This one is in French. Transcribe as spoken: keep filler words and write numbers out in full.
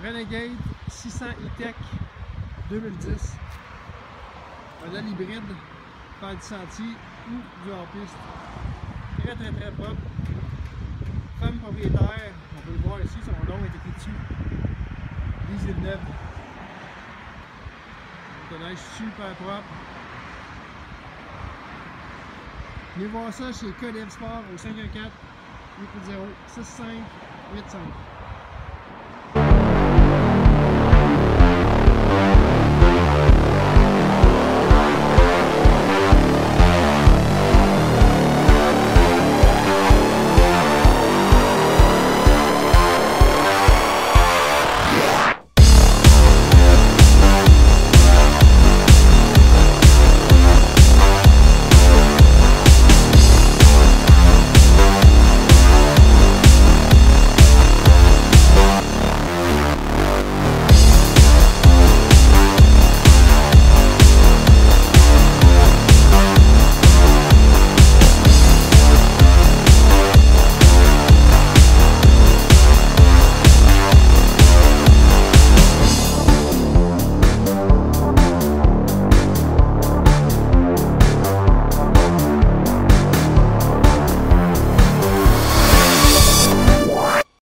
Renegade six cents e-tec deux mille dix, modèle hybride, faire du sentier ou du hors-piste, très très très propre. Femme propriétaire, on peut le voir ici, son nom est écrit dessus, Lise Villeneuve. Motoneige super propre. Venez voir ça chez K D F Sports au cinq un quatre, huit huit zéro, six cinq huit cinq.